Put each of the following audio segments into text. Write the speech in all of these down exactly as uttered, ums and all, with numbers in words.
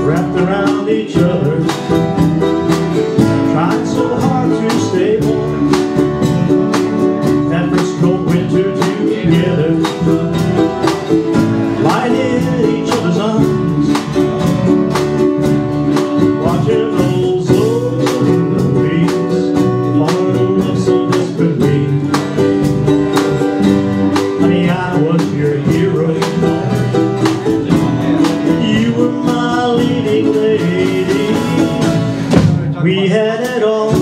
Wrapped around each other, tried so hard to stay warm. That first cold winter together, we had it all,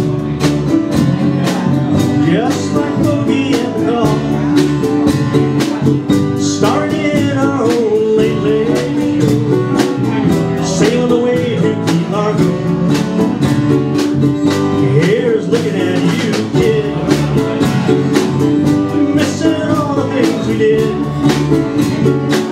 just like Boogie and Cole. Started our own late lady, sailed away to Key Largo. Here's looking at you, kid, missing all the things we did.